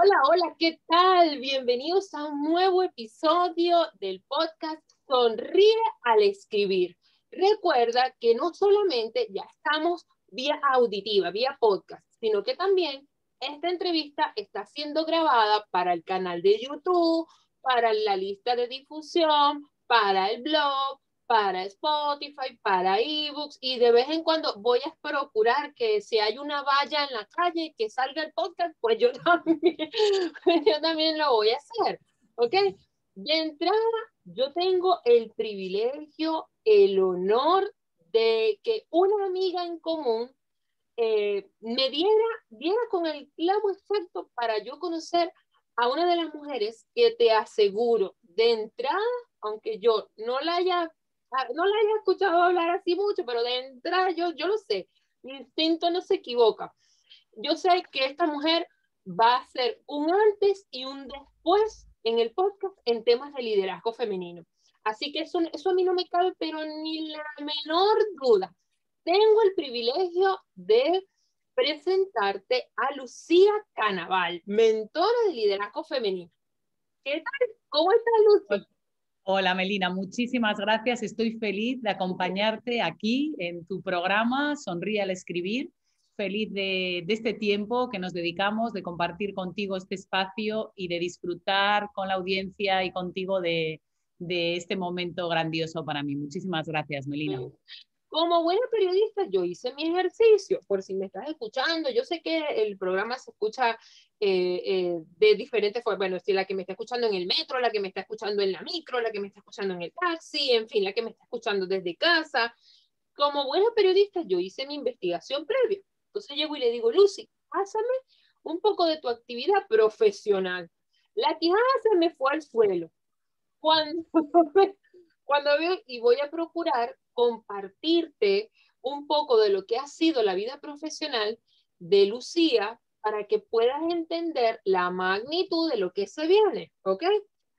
Hola, hola, ¿qué tal? Bienvenidos a un nuevo episodio del podcast Sonríe al escribir. Recuerda que no solamente ya estamos vía auditiva, vía podcast, sino que también esta entrevista está siendo grabada para el canal de YouTube, para la lista de difusión, para el blog, para Spotify, para ebooks, y de vez en cuando voy a procurar que si hay una valla en la calle que salga el podcast, pues yo también lo voy a hacer, ¿ok? De entrada, yo tengo el privilegio, el honor de que una amiga en común me diera con el clavo exacto para yo conocer a una de las mujeres que te aseguro, de entrada, aunque yo no la haya escuchado hablar así mucho, pero de entrada yo lo sé, mi instinto no se equivoca. Yo sé que esta mujer va a ser un antes y un después en el podcast en temas de liderazgo femenino. Así que eso a mí no me cabe, pero ni la menor duda. Tengo el privilegio de presentarte a Lucía Canabal, mentora de liderazgo femenino. ¿Qué tal? ¿Cómo estás, Lucía? Hola Melina, muchísimas gracias. Estoy feliz de acompañarte aquí en tu programa Sonríe al escribir. Feliz de este tiempo que nos dedicamos, de compartir contigo este espacio y de disfrutar con la audiencia y contigo de este momento grandioso para mí. Muchísimas gracias, Melina. Como buena periodista, yo hice mi ejercicio, por si me estás escuchando. Yo sé que el programa se escucha de diferentes formas. Bueno, si la que me está escuchando en el metro, la que me está escuchando en la micro, la que me está escuchando en el taxi, en fin, la que me está escuchando desde casa. Como buena periodista, yo hice mi investigación previa. Entonces llego y le digo, Lucy, pásame un poco de tu actividad profesional. La quijada se me fue al suelo. Cuando veo, y voy a procurar compartirte un poco de lo que ha sido la vida profesional de Lucía para que puedas entender la magnitud de lo que se viene, ¿ok?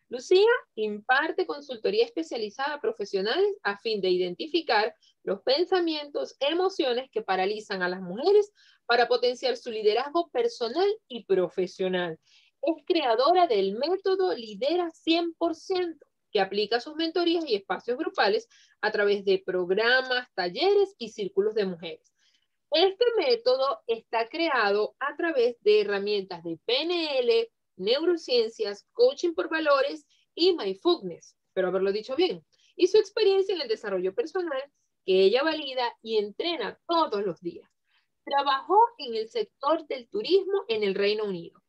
Lucía imparte consultoría especializada a profesionales a fin de identificar los pensamientos, emociones que paralizan a las mujeres para potenciar su liderazgo personal y profesional. Es creadora del método Lidera 100%. Que aplica sus mentorías y espacios grupales a través de programas, talleres y círculos de mujeres. Este método está creado a través de herramientas de PNL, neurociencias, coaching por valores y mindfulness, pero haberlo dicho bien, y su experiencia en el desarrollo personal que ella valida y entrena todos los días. Trabajó en el sector del turismo en el Reino Unido.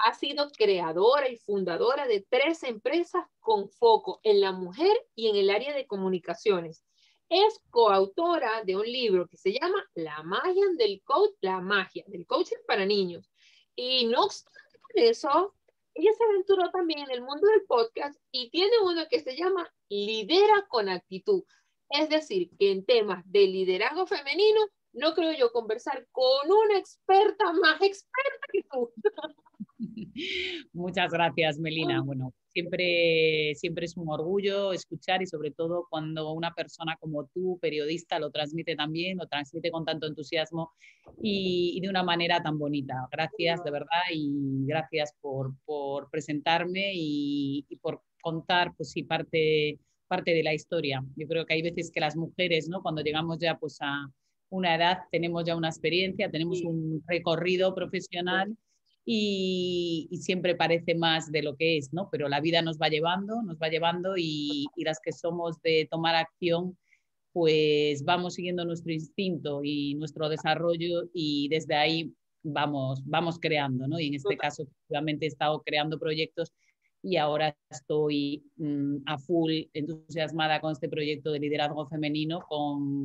Ha sido creadora y fundadora de 3 empresas con foco en la mujer y en el área de comunicaciones. Es coautora de un libro que se llama La Magia del Coaching para Niños. Y no obstante eso, ella se aventuró también en el mundo del podcast y tiene uno que se llama Lidera con Actitud. Es decir, que en temas de liderazgo femenino, no creo yo conversar con una experta más experta que tú. Muchas gracias, Melina. Bueno, siempre es un orgullo escuchar y sobre todo cuando una persona como tú, periodista, lo transmite también, lo transmite con tanto entusiasmo y de una manera tan bonita. Gracias, de verdad, y gracias por presentarme y por contar, pues sí, parte de la historia. Yo creo que hay veces que las mujeres, ¿no? Cuando llegamos ya pues a una edad, tenemos ya una experiencia, tenemos un recorrido profesional. Y siempre parece más de lo que es, ¿no? Pero la vida nos va llevando y las que somos de tomar acción, pues vamos siguiendo nuestro instinto y nuestro desarrollo y desde ahí vamos creando, ¿no? Y en este caso, efectivamente, he estado creando proyectos y ahora estoy a full entusiasmada con este proyecto de liderazgo femenino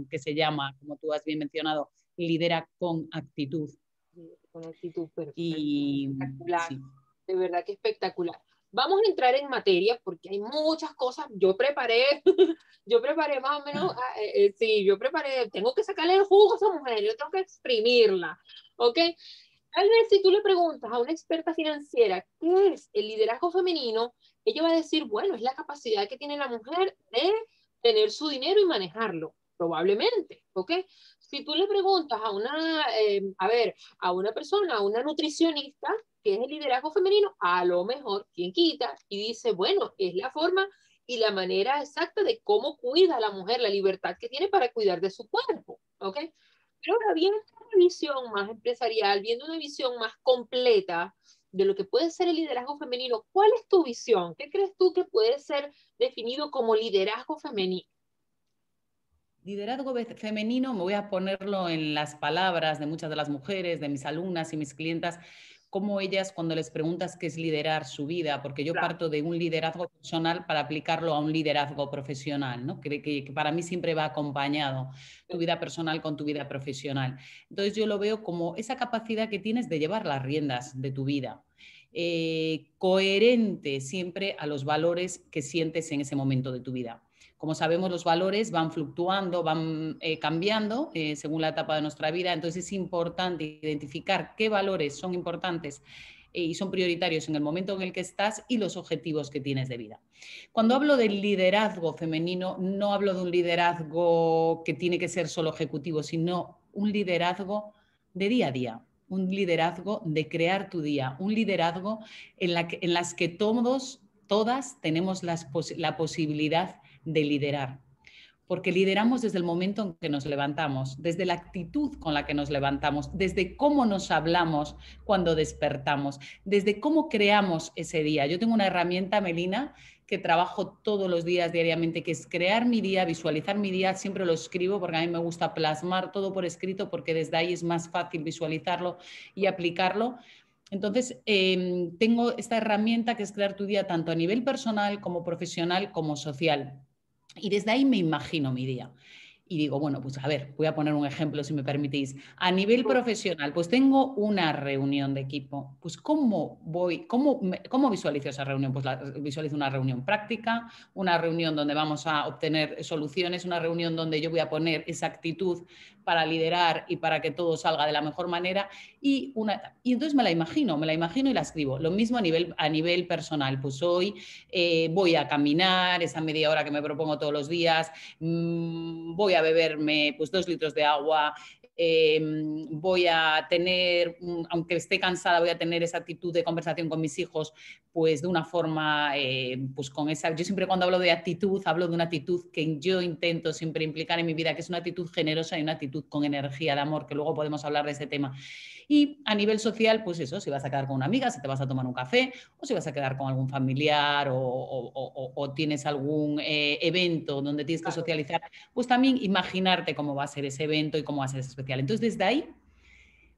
que se llama, como tú has bien mencionado, Lidera con Actitud. Con actitud perfecta, y espectacular, sí. De verdad que espectacular. Vamos a entrar en materia porque hay muchas cosas. Yo preparé más o menos, tengo que sacarle el jugo a esa mujer, yo tengo que exprimirla, ¿ok? Tal vez si tú le preguntas a una experta financiera qué es el liderazgo femenino, ella va a decir, bueno, es la capacidad que tiene la mujer de tener su dinero y manejarlo, probablemente, ¿ok? Si tú le preguntas a una persona, a una nutricionista, que es el liderazgo femenino, a lo mejor, quien quita, y dice, bueno, es la forma y la manera exacta de cómo cuida a la mujer, la libertad que tiene para cuidar de su cuerpo, ¿ok? Pero ahora viendo una visión más empresarial, viendo una visión más completa de lo que puede ser el liderazgo femenino, ¿cuál es tu visión? ¿Qué crees tú que puede ser definido como liderazgo femenino? Liderazgo femenino, me voy a ponerlo en las palabras de muchas de las mujeres, de mis alumnas y mis clientas, cómo ellas cuando les preguntas qué es liderar su vida, porque yo parto de un liderazgo personal para aplicarlo a un liderazgo profesional, ¿no? Que para mí siempre va acompañado tu vida personal con tu vida profesional. Entonces yo lo veo como esa capacidad que tienes de llevar las riendas de tu vida. Coherente siempre a los valores que sientes en ese momento de tu vida. Como sabemos, los valores van fluctuando, van cambiando según la etapa de nuestra vida. Entonces es importante identificar qué valores son importantes y son prioritarios en el momento en el que estás y los objetivos que tienes de vida. Cuando hablo del liderazgo femenino, no hablo de un liderazgo que tiene que ser solo ejecutivo, sino un liderazgo de día a día, un liderazgo de crear tu día, un liderazgo en las que todos, todas tenemos la posibilidad de liderar, porque lideramos desde el momento en que nos levantamos, desde la actitud con la que nos levantamos, desde cómo nos hablamos cuando despertamos, desde cómo creamos ese día. Yo tengo una herramienta, Melina, que trabajo todos los días, diariamente, que es crear mi día, visualizar mi día. Siempre lo escribo porque a mí me gusta plasmar todo por escrito, porque desde ahí es más fácil visualizarlo y aplicarlo. Entonces, tengo esta herramienta que es crear tu día tanto a nivel personal como profesional como social. Y desde ahí me imagino mi día. Y digo, bueno, pues a ver, voy a poner un ejemplo si me permitís. A nivel profesional, pues tengo una reunión de equipo. Pues ¿cómo visualizo esa reunión? Pues visualizo una reunión práctica, una reunión donde vamos a obtener soluciones, una reunión donde yo voy a poner esa actitud para liderar y para que todo salga de la mejor manera. Y entonces me la imagino y la escribo. Lo mismo a nivel personal. Pues hoy voy a caminar esa media hora que me propongo todos los días, voy a beberme pues 2 litros de agua, voy a tener, aunque esté cansada, voy a tener esa actitud de conversación con mis hijos, pues de una forma, pues con esa... Yo siempre cuando hablo de actitud, hablo de una actitud que yo intento siempre implicar en mi vida, que es una actitud generosa y una actitud con energía de amor, que luego podemos hablar de ese tema. Y a nivel social, pues eso, si vas a quedar con una amiga, si te vas a tomar un café, o si vas a quedar con algún familiar o tienes algún evento donde tienes que socializar, pues también imaginarte cómo va a ser ese evento y cómo va a ser ese especial. Entonces, desde ahí,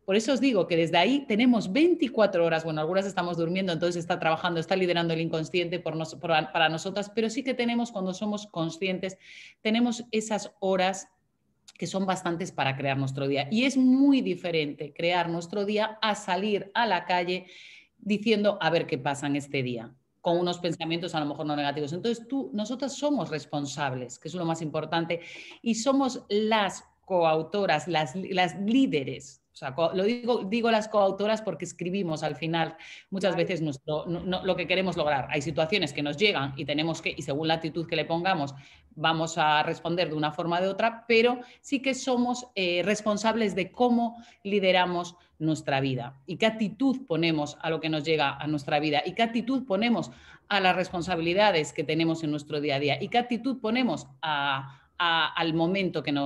por eso os digo que desde ahí tenemos 24 horas, bueno, algunas estamos durmiendo, entonces está trabajando, está liderando el inconsciente para nosotras, pero sí que tenemos, cuando somos conscientes, tenemos esas horas que son bastantes para crear nuestro día. Y es muy diferente crear nuestro día a salir a la calle diciendo a ver qué pasa en este día, con unos pensamientos a lo mejor no negativos. Entonces nosotras somos responsables, que es lo más importante, y somos las coautoras, las líderes. O sea, digo las coautoras porque escribimos al final muchas veces lo que queremos lograr. Hay situaciones que nos llegan y tenemos que, y según la actitud que le pongamos, vamos a responder de una forma o de otra, pero sí que somos responsables de cómo lideramos nuestra vida y qué actitud ponemos a lo que nos llega a nuestra vida y qué actitud ponemos a las responsabilidades que tenemos en nuestro día a día y qué actitud ponemos al momento en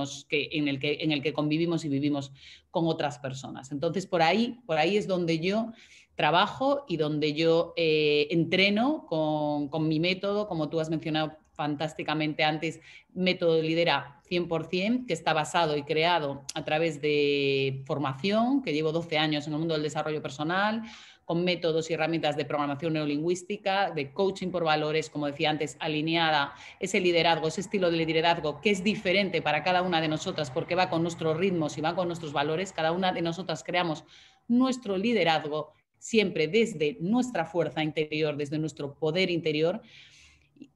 el que convivimos y vivimos con otras personas. Entonces, por ahí es donde yo trabajo y donde yo entreno con mi método, como tú has mencionado fantásticamente antes, método Lidera 100%, que está basado y creado a través de formación, que llevo 12 años en el mundo del desarrollo personal, con métodos y herramientas de programación neurolingüística, de coaching por valores, como decía antes, alineada, ese liderazgo, ese estilo de liderazgo que es diferente para cada una de nosotras porque va con nuestros ritmos y va con nuestros valores. Cada una de nosotras creamos nuestro liderazgo siempre desde nuestra fuerza interior, desde nuestro poder interior,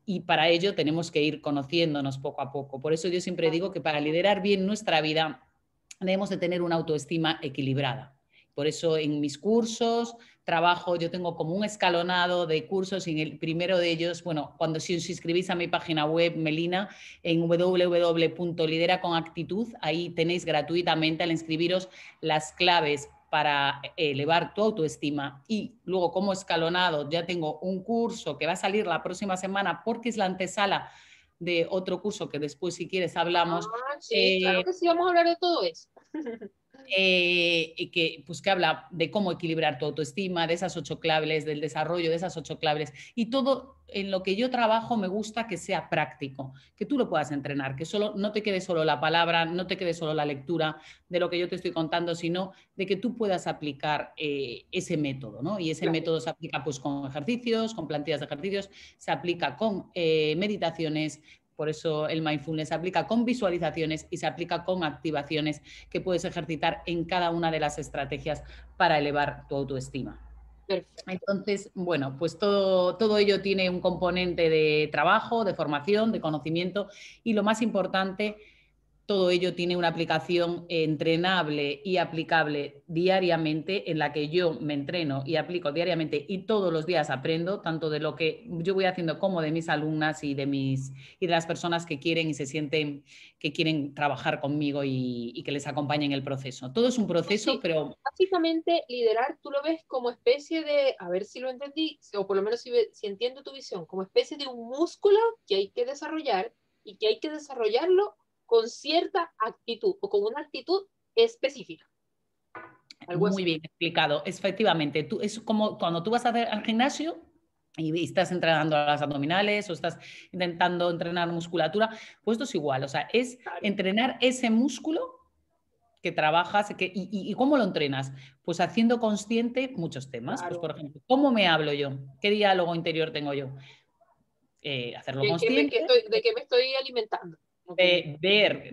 y para ello tenemos que ir conociéndonos poco a poco. Por eso yo siempre digo que para liderar bien nuestra vida debemos de tener una autoestima equilibrada. Por eso en mis cursos trabajo, yo tengo como un escalonado de cursos, y en el primero de ellos, bueno, cuando si os inscribís a mi página web, Melina, en www.lideraconactitud, ahí tenéis gratuitamente al inscribiros las claves para elevar tu autoestima, y luego como escalonado ya tengo un curso que va a salir la próxima semana porque es la antesala de otro curso que después, si quieres, hablamos. Sí, claro que sí, vamos a hablar de todo eso. Que habla de cómo equilibrar tu autoestima, de esas 8 claves, del desarrollo de esas 8 claves, y todo en lo que yo trabajo me gusta que sea práctico, que tú lo puedas entrenar, que solo, no te quede solo la palabra, no te quede solo la lectura de lo que yo te estoy contando, sino de que tú puedas aplicar ese método, ¿no? Y ese claro. método se aplica pues con ejercicios, con plantillas de ejercicios, se aplica con meditaciones. Por eso el mindfulness se aplica con visualizaciones y se aplica con activaciones que puedes ejercitar en cada una de las estrategias para elevar tu autoestima. Perfecto. Entonces, bueno, pues todo ello tiene un componente de trabajo, de formación, de conocimiento, y lo más importante, todo ello tiene una aplicación entrenable y aplicable diariamente, en la que yo me entreno y aplico diariamente, y todos los días aprendo, tanto de lo que yo voy haciendo como de mis alumnas y de las personas que quieren y se sienten que quieren trabajar conmigo y que les acompañen el proceso. Todo es un proceso, sí, pero... Básicamente, liderar tú lo ves como especie de, a ver si lo entendí, o por lo menos si entiendo tu visión, como especie de un músculo que hay que desarrollar, y que hay que desarrollarlo con cierta actitud o con una actitud específica. Algo muy así. Bien explicado. Efectivamente, es como cuando tú vas al gimnasio y estás entrenando las abdominales o estás intentando entrenar musculatura, pues esto es igual, o sea, es entrenar ese músculo que trabajas, y ¿cómo lo entrenas? Pues haciendo consciente muchos temas. Claro. Pues, por ejemplo, ¿cómo me hablo yo? ¿Qué diálogo interior tengo yo? Hacerlo consciente. ¿De qué me estoy alimentando? Ver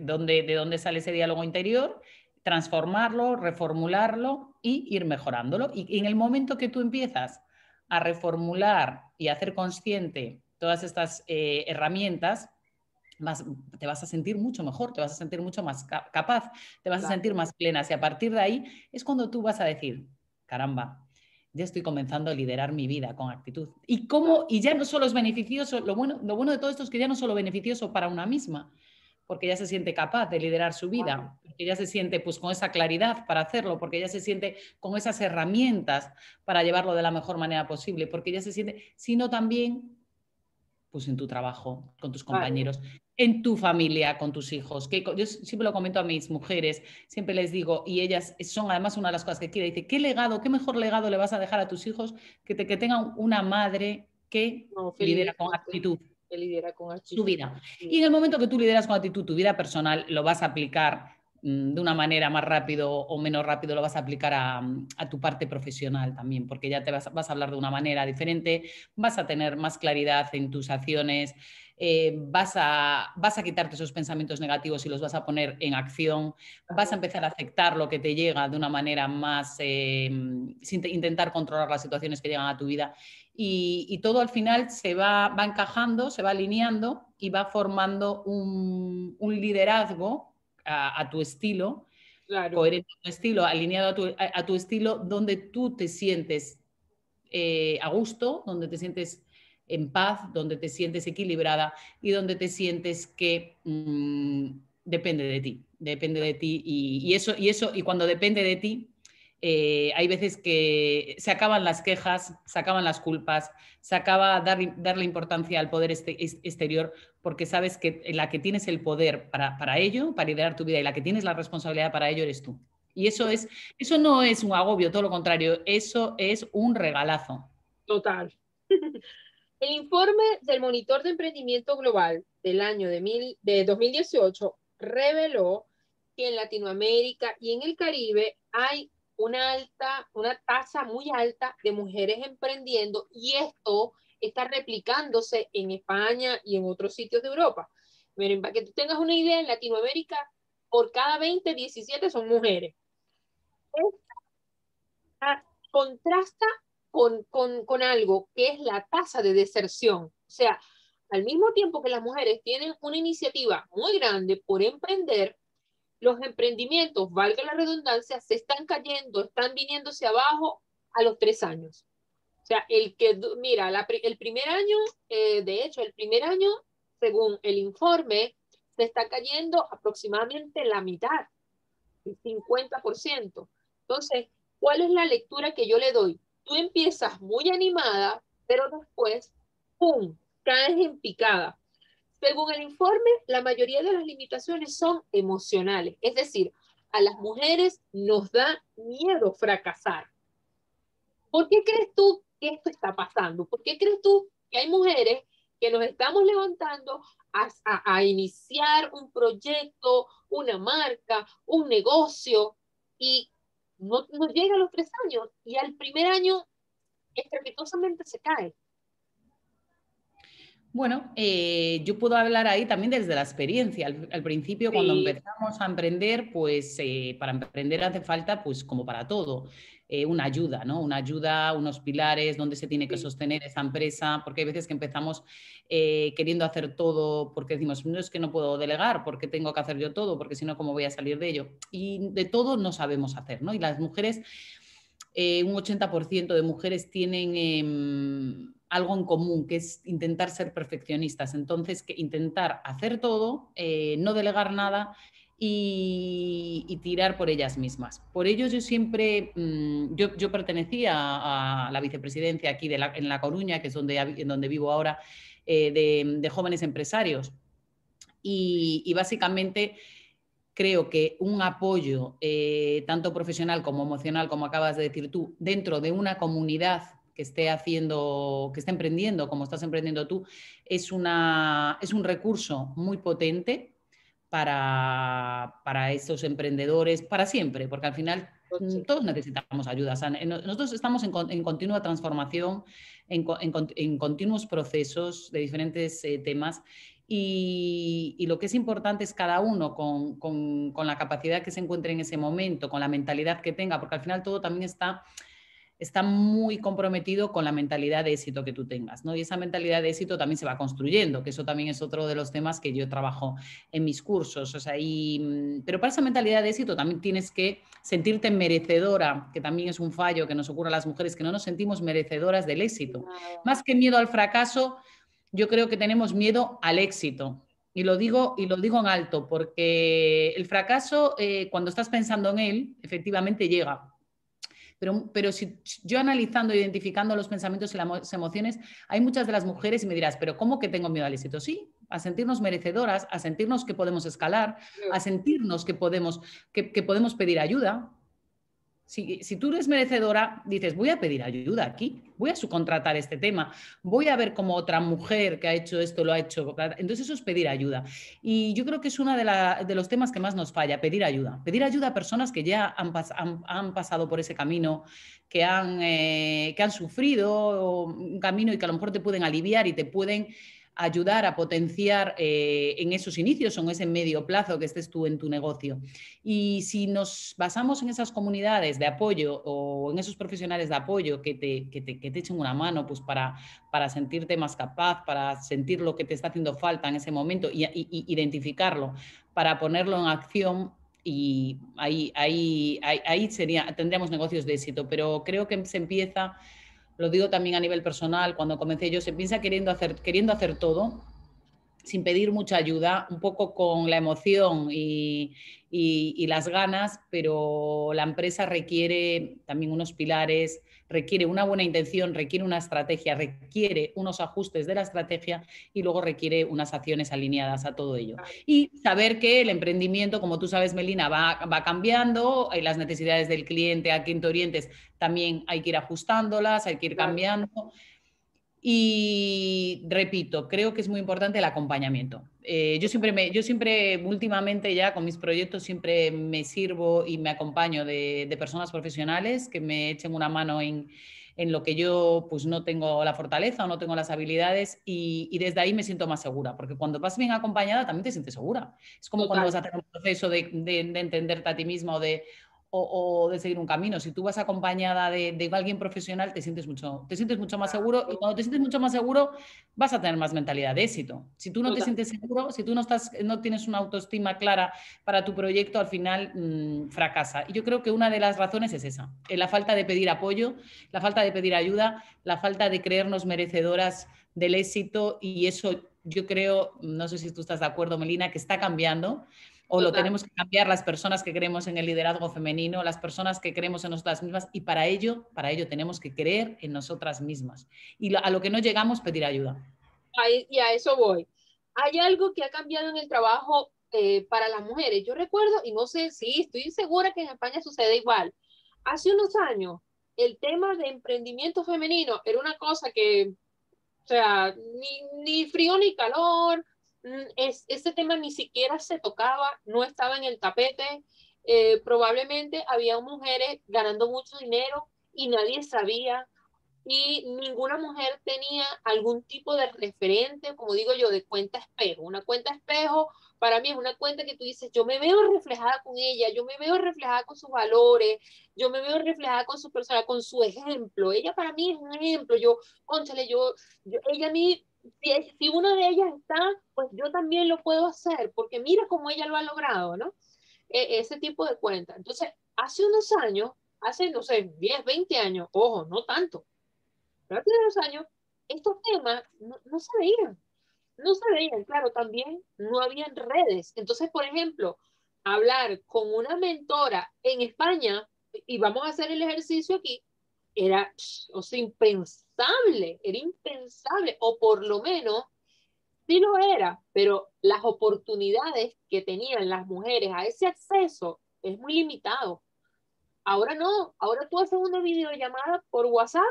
de dónde sale ese diálogo interior, transformarlo, reformularlo y ir mejorándolo. Y en el momento que tú empiezas a reformular y a hacer consciente todas estas herramientas, te vas a sentir mucho mejor, te vas a sentir mucho más capaz, te vas a sentir más plena. Y a partir de ahí es cuando tú vas a decir, caramba, ya estoy comenzando a liderar mi vida con actitud. Y ya no solo es beneficioso, lo bueno de todo esto es que ya no solo beneficioso para una misma, porque ya se siente capaz de liderar su vida, porque ya se siente pues con esa claridad para hacerlo, porque ya se siente con esas herramientas para llevarlo de la mejor manera posible, porque ya se siente, sino también pues en tu trabajo, con tus compañeros, en tu familia, con tus hijos. Que yo siempre lo comento a mis mujeres, siempre les digo, y ellas son además una de las cosas que quiere, dice, qué mejor legado le vas a dejar a tus hijos que tengan una madre que lidera con actitud. Que lidera con actitud tu vida. Y en el momento que tú lideras con actitud tu vida personal, lo vas a aplicar de una manera más rápido o menos rápido, lo vas a aplicar a tu parte profesional también, porque ya vas a hablar de una manera diferente, vas a tener más claridad en tus acciones, vas a quitarte esos pensamientos negativos y los vas a poner en acción, vas a empezar a aceptar lo que te llega de una manera más, sin intentar controlar las situaciones que llegan a tu vida, y todo al final se va encajando, se va alineando y va formando un liderazgo a tu estilo, claro. Coherente a tu estilo, alineado a tu estilo, donde tú te sientes a gusto, donde te sientes en paz, donde te sientes equilibrada y donde te sientes que depende de ti, y cuando depende de ti, hay veces que se acaban las quejas, se acaban las culpas, se acaba darle importancia al poder exterior, porque sabes que la que tienes el poder para ello, para liderar tu vida, y la que tienes la responsabilidad para ello eres tú. Y eso no es un agobio, todo lo contrario, eso es un regalazo. Total. El informe del Monitor de Emprendimiento Global del año de 2018 reveló que en Latinoamérica y en el Caribe hay una tasa muy alta de mujeres emprendiendo, y esto está replicándose en España y en otros sitios de Europa. Miren, para que tú tengas una idea, en Latinoamérica por cada 20, 17 son mujeres. Esta contrasta con algo que es la tasa de deserción. O sea, al mismo tiempo que las mujeres tienen una iniciativa muy grande por emprender, los emprendimientos, valga la redundancia, se están cayendo, están viniéndose abajo a los 3 años. O sea, el primer año, según el informe, se está cayendo aproximadamente la mitad, el 50%. Entonces, ¿Cuál es la lectura que yo le doy? Tú empiezas muy animada, pero después, ¡pum!, caes en picada. Según el informe, la mayoría de las limitaciones son emocionales. Es decir, a las mujeres nos da miedo fracasar. ¿Por qué crees tú que esto está pasando? ¿Por qué crees tú que hay mujeres que nos estamos levantando a iniciar un proyecto, una marca, un negocio, y no llega a los 3 años, y al primer año estrepitosamente se cae? Bueno, yo puedo hablar ahí también desde la experiencia. Al principio, sí, cuando empezamos a emprender, pues para emprender hace falta, pues como para todo, una ayuda, ¿no? Una ayuda, unos pilares, dónde se tiene que sostener esa empresa, porque hay veces que empezamos queriendo hacer todo, porque decimos, no, es que no puedo delegar, porque tengo que hacer yo todo, porque si no, ¿cómo voy a salir de ello? Y de todo no sabemos hacer, ¿no? Y las mujeres, un 80% de mujeres tienen algo en común, que es intentar ser perfeccionistas. Entonces, que intentar hacer todo, no delegar nada y tirar por ellas mismas. Por ello, yo siempre, yo pertenecía a la vicepresidencia aquí en La Coruña, que es donde vivo ahora, de jóvenes empresarios. Y básicamente creo que un apoyo, tanto profesional como emocional, como acabas de decir tú, dentro de una comunidad que esté emprendiendo como estás emprendiendo tú, es un recurso muy potente para estos emprendedores, para siempre, porque al final todos necesitamos ayuda. O sea, nosotros estamos en continua transformación, en continuos procesos de diferentes temas. Y lo que es importante es cada uno con la capacidad que se encuentre en ese momento, con la mentalidad que tenga, porque al final todo también está muy comprometido con la mentalidad de éxito que tú tengas, ¿no? Y esa mentalidad de éxito también se va construyendo, que eso también es otro de los temas que yo trabajo en mis cursos. O sea, pero para esa mentalidad de éxito también tienes que sentirte merecedora, que también es un fallo que nos ocurre a las mujeres, que no nos sentimos merecedoras del éxito. Más que miedo al fracaso, yo creo que tenemos miedo al éxito. Y lo digo en alto, porque el fracaso, cuando estás pensando en él, efectivamente llega. Pero si yo analizando, identificando los pensamientos y las emociones, hay muchas de las mujeres, y me dirás, pero ¿cómo que tengo miedo al éxito? Sí, a sentirnos merecedoras, a sentirnos que podemos escalar, a sentirnos que podemos pedir ayuda. Si tú eres merecedora, dices, voy a pedir ayuda aquí, voy a subcontratar este tema, voy a ver cómo otra mujer que ha hecho esto lo ha hecho. Entonces eso es pedir ayuda. Y yo creo que es uno de los temas que más nos falla, pedir ayuda. Pedir ayuda a personas que ya han pasado por ese camino, que han sufrido un camino y que a lo mejor te pueden aliviar y te pueden ayudar a potenciar en esos inicios o en ese medio plazo que estés tú en tu negocio. Y si nos basamos en esas comunidades de apoyo o en esos profesionales de apoyo que te echen una mano, pues para sentirte más capaz, para sentir lo que te está haciendo falta en ese momento y identificarlo, para ponerlo en acción, y ahí tendríamos negocios de éxito. Pero creo que se empieza... Lo digo también a nivel personal, cuando comencé yo, se piensa queriendo hacer todo, sin pedir mucha ayuda, un poco con la emoción y las ganas, pero la empresa requiere también unos pilares, requiere una buena intención, requiere una estrategia, requiere unos ajustes de la estrategia y luego requiere unas acciones alineadas a todo ello. Y saber que el emprendimiento, como tú sabes, Melina, va cambiando, y las necesidades del cliente a quien te orientes también hay que ir ajustándolas, hay que ir cambiando. Y repito, creo que es muy importante el acompañamiento. Yo siempre, últimamente ya con mis proyectos, siempre me sirvo y me acompaño de personas profesionales que me echen una mano en lo que yo pues no tengo la fortaleza o no tengo las habilidades, y desde ahí me siento más segura, porque cuando vas bien acompañada también te sientes segura. Es como cuando vas a hacer un proceso de entenderte a ti misma o de seguir un camino. Si tú vas acompañada de alguien profesional, te sientes mucho más seguro, y cuando te sientes mucho más seguro vas a tener más mentalidad de éxito. Si tú no te sientes seguro, si tú no tienes una autoestima clara para tu proyecto, al final fracasa. Y yo creo que una de las razones es esa, la falta de pedir apoyo, la falta de pedir ayuda, la falta de creernos merecedoras del éxito. Y eso yo creo, no sé si tú estás de acuerdo, Melina, que está cambiando. o lo tenemos que cambiar las personas que creemos en el liderazgo femenino, las personas que creemos en nosotras mismas, y para ello tenemos que creer en nosotras mismas. Y a lo que no llegamos, pedir ayuda. Ahí, y a eso voy. Hay algo que ha cambiado en el trabajo para las mujeres. Yo recuerdo, y no sé si estoy segura que en España sucede igual. Hace unos años, el tema de emprendimiento femenino era una cosa que, o sea, ni frío ni calor, ese tema ni siquiera se tocaba, no estaba en el tapete, probablemente había mujeres ganando mucho dinero y nadie sabía, y ninguna mujer tenía algún tipo de referente, como digo yo, de cuenta espejo. Una cuenta espejo para mí es una cuenta que tú dices, yo me veo reflejada con ella, yo me veo reflejada con sus valores, yo me veo reflejada con su persona, con su ejemplo. Ella para mí es un ejemplo. Yo, cónchale, ella a mí, si una de ellas está, pues yo también lo puedo hacer, porque mira cómo ella lo ha logrado, ¿no? Ese tipo de cuenta. Entonces, hace unos años, hace, no sé, 10, 20 años, ojo, no tanto, pero hace unos años, estos temas no se veían. No se veían, claro, también no habían redes. Entonces, por ejemplo, hablar con una mentora en España, y vamos a hacer el ejercicio aquí, era, o sea, impensable, era impensable, o por lo menos sí lo era, pero las oportunidades que tenían las mujeres a ese acceso es muy limitado. Ahora no, ahora tú haces una videollamada por WhatsApp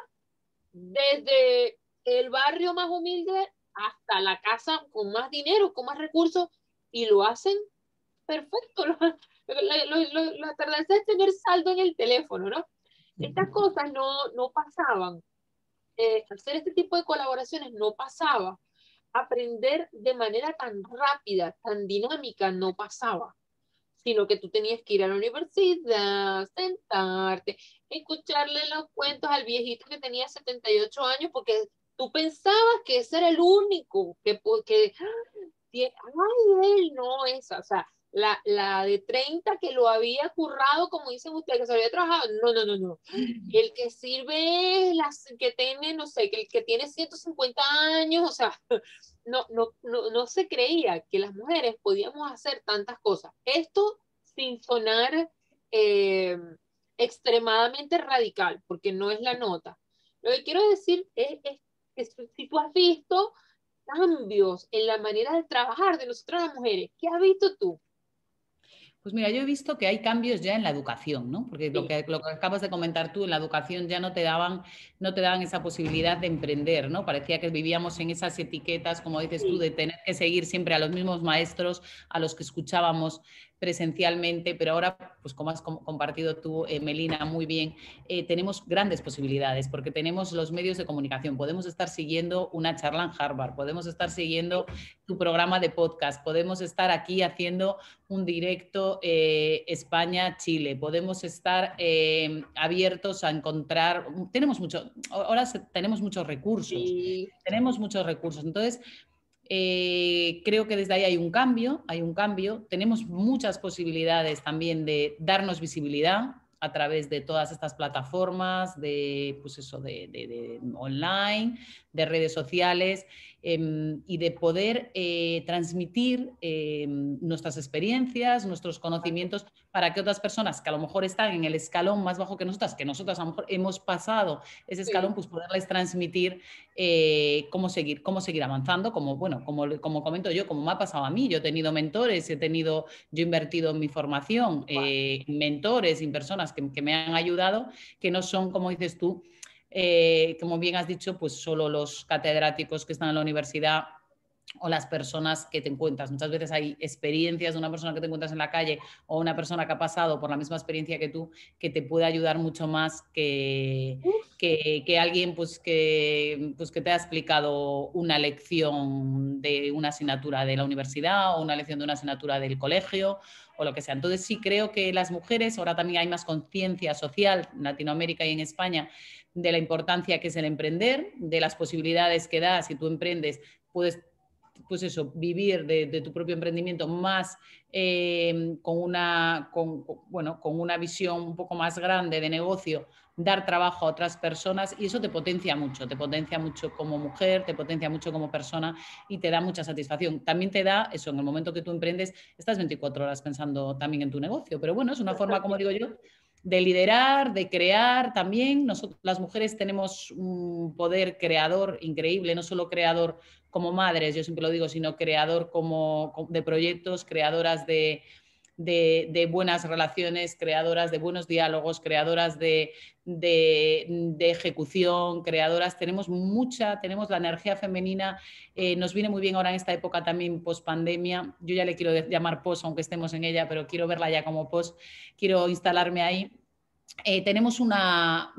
desde el barrio más humilde hasta la casa con más dinero, con más recursos, y lo hacen perfecto. Lo atardecer es tener saldo en el teléfono, ¿no? Estas cosas no pasaban. Hacer este tipo de colaboraciones no pasaba. Aprender de manera tan rápida, tan dinámica, no pasaba. Sino que tú tenías que ir a la universidad, sentarte, escucharle los cuentos al viejito que tenía 78 años, porque tú pensabas que ese era el único, él no es, o sea, la de 30 que lo había currado, como dicen ustedes, que se había trabajado, no. El que sirve es que tiene, no sé, que el que tiene 150 años, o sea, no se creía que las mujeres podíamos hacer tantas cosas. Esto sin sonar extremadamente radical, porque no es la nota. Lo que quiero decir es que si tú has visto cambios en la manera de trabajar de nosotras las mujeres, ¿qué has visto tú? Pues mira, yo he visto que hay cambios ya en la educación, ¿no? Porque lo que acabas de comentar tú, en la educación ya no te daban esa posibilidad de emprender, ¿no? Parecía que vivíamos en esas etiquetas, como dices tú, de tener que seguir siempre a los mismos maestros, a los que escuchábamos presencialmente, pero ahora, pues como has compartido tú, Melina, muy bien, tenemos grandes posibilidades, porque tenemos los medios de comunicación, podemos estar siguiendo una charla en Harvard, podemos estar siguiendo tu programa de podcast, podemos estar aquí haciendo un directo España-Chile, podemos estar abiertos a encontrar, tenemos muchos recursos, sí. Entonces, creo que desde ahí hay un cambio, tenemos muchas posibilidades también de darnos visibilidad a través de todas estas plataformas, de online, de redes sociales, y de poder transmitir nuestras experiencias, nuestros conocimientos, para que otras personas que a lo mejor están en el escalón más bajo que nosotras a lo mejor hemos pasado ese escalón, pues poderles transmitir cómo seguir avanzando, como comento yo, como me ha pasado a mí. Yo he tenido mentores, yo he invertido en mi formación, mentores y personas que me han ayudado, que no son, como dices tú, como bien has dicho, pues solo los catedráticos que están en la universidad o las personas que te encuentras. Muchas veces hay experiencias de una persona que te encuentras en la calle o una persona que ha pasado por la misma experiencia que tú, que te puede ayudar mucho más que alguien pues que te ha explicado una lección de una asignatura de la universidad o una lección de una asignatura del colegio o lo que sea. Entonces sí creo que las mujeres, ahora también hay más conciencia social en Latinoamérica y en España de la importancia que es el emprender, de las posibilidades que da. Si tú emprendes, puedes vivir de tu propio emprendimiento más con una visión un poco más grande de negocio, dar trabajo a otras personas, y eso te potencia mucho como mujer, te potencia mucho como persona y te da mucha satisfacción. También te da eso, en el momento que tú emprendes, estás 24 horas pensando también en tu negocio, pero bueno, es una forma, como digo yo, de liderar, de crear también. Nosotros, las mujeres, tenemos un poder creador increíble, no solo creador como madres, yo siempre lo digo, sino creador como de proyectos, creadoras de buenas relaciones, creadoras de buenos diálogos, creadoras de ejecución, creadoras. Tenemos la energía femenina, nos viene muy bien ahora en esta época también post pandemia. Yo ya le quiero llamar post, aunque estemos en ella, pero quiero verla ya como post, quiero instalarme ahí. Tenemos una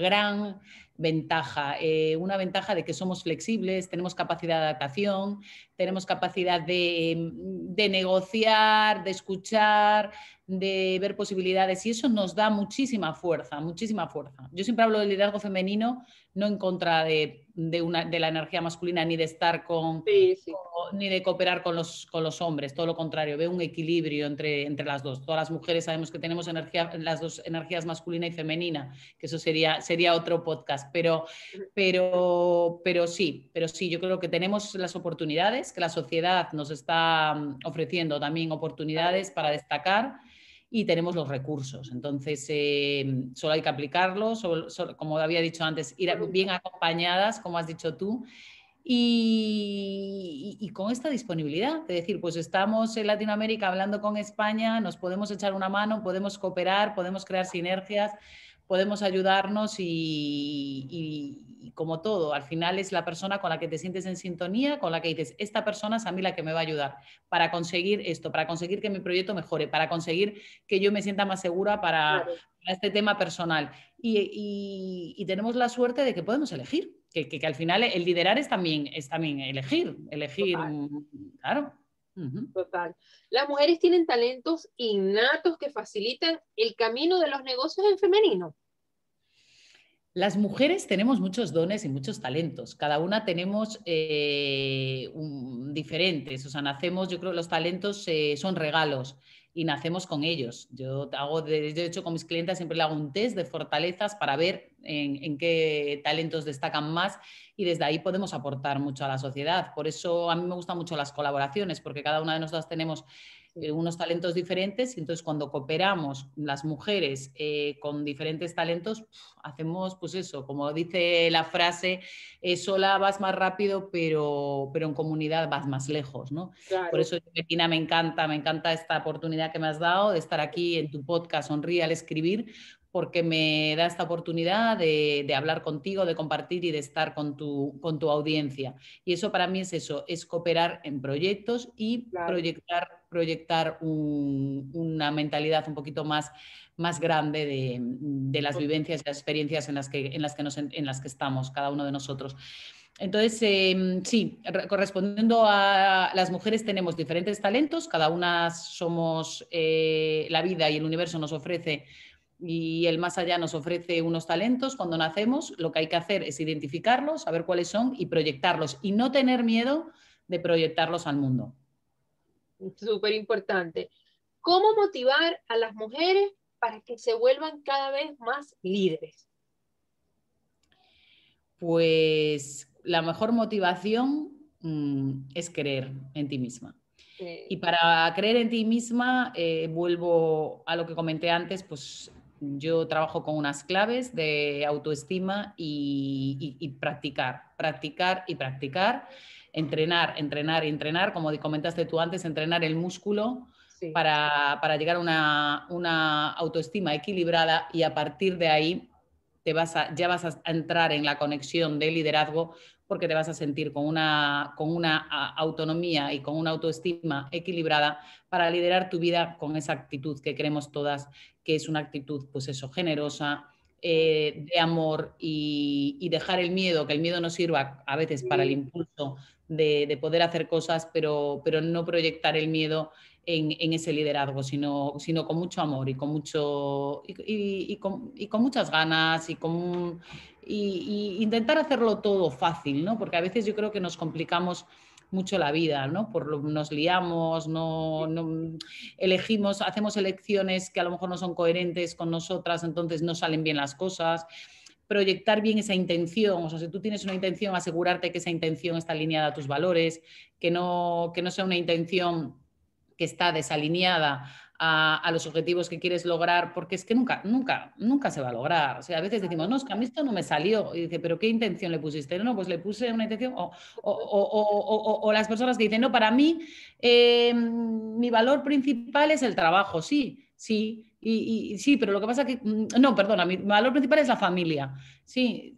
gran ventaja, una ventaja de que somos flexibles, tenemos capacidad de adaptación, tenemos capacidad de negociar, de escuchar, de ver posibilidades, y eso nos da muchísima fuerza, muchísima fuerza. Yo siempre hablo del liderazgo femenino, no en contra de la energía masculina, ni de estar ni de cooperar con los hombres, todo lo contrario, veo un equilibrio entre las dos. Todas las mujeres sabemos que tenemos las dos energías, masculina y femenina, que eso sería otro podcast, pero sí, yo creo que tenemos las oportunidades, que la sociedad nos está ofreciendo también oportunidades para destacar, y tenemos los recursos. Entonces, solo hay que aplicarlos, como había dicho antes, ir bien acompañadas, como has dicho tú, y con esta disponibilidad, es decir, pues estamos en Latinoamérica hablando con España, nos podemos echar una mano, podemos cooperar, podemos crear sinergias, podemos ayudarnos y como todo, al final es la persona con la que te sientes en sintonía, con la que dices, esta persona es a mí la que me va a ayudar para conseguir esto, para conseguir que mi proyecto mejore, para conseguir que yo me sienta más segura para este tema personal. Y tenemos la suerte de que podemos elegir, que al final el liderar es también elegir, claro. Total. Las mujeres tienen talentos innatos que facilitan el camino de los negocios en femenino. Las mujeres tenemos muchos dones y muchos talentos. Cada una tenemos diferentes. O sea, nacemos, yo creo que los talentos son regalos y nacemos con ellos. De hecho, con mis clientes siempre le hago un test de fortalezas para ver en qué talentos destacan más, y desde ahí podemos aportar mucho a la sociedad. Por eso a mí me gustan mucho las colaboraciones, porque cada una de nosotras tenemos unos talentos diferentes, y entonces cuando cooperamos las mujeres con diferentes talentos, hacemos pues eso, como dice la frase, sola vas más rápido, pero en comunidad vas más lejos, ¿no? Claro. Por eso, Melina, me encanta esta oportunidad que me has dado de estar aquí en tu podcast Sonríe al Escribir, porque me da esta oportunidad de hablar contigo, de compartir y de estar con tu audiencia. Y eso para mí es eso, es cooperar en proyectos y proyectar una mentalidad un poquito más grande de las vivencias y las experiencias en las que estamos, cada uno de nosotros. Entonces, sí, correspondiendo a las mujeres tenemos diferentes talentos, cada una somos, la vida y el universo nos ofrece, y el más allá nos ofrece unos talentos cuando nacemos. Lo que hay que hacer es identificarlos, saber cuáles son y proyectarlos, y no tener miedo de proyectarlos al mundo. Súper importante. ¿Cómo motivar a las mujeres para que se vuelvan cada vez más líderes? Pues la mejor motivación es creer en ti misma. Y para creer en ti misma, vuelvo a lo que comenté antes, pues yo trabajo con unas claves de autoestima y practicar, entrenar, como comentaste tú antes, entrenar el músculo. Sí. Para llegar a una autoestima equilibrada, y a partir de ahí ya vas a entrar en la conexión de liderazgo, porque te vas a sentir con una autonomía y con una autoestima equilibrada para liderar tu vida con esa actitud que queremos todas, que es una actitud, pues eso, generosa, de amor, y dejar el miedo, que el miedo nos sirva a veces para el impulso de poder hacer cosas, pero no proyectar el miedo en ese liderazgo, sino con mucho amor y con muchas ganas, y intentar hacerlo todo fácil, ¿no? Porque a veces yo creo que nos complicamos mucho la vida, ¿no? Nos liamos, elegimos, hacemos elecciones que a lo mejor no son coherentes con nosotras, entonces no salen bien las cosas. Proyectar bien esa intención, o sea, si tú tienes una intención, asegurarte que esa intención está alineada a tus valores, que no sea una intención que está desalineada a los objetivos que quieres lograr, porque es que nunca se va a lograr. O sea, a veces decimos, no, es que a mí esto no me salió. Y dice, ¿pero qué intención le pusiste? No, pues le puse una intención. O las personas que dicen, no, para mí mi valor principal es el trabajo, sí. Y sí, pero lo que pasa es que... No, perdona, mi valor principal es la familia. Sí,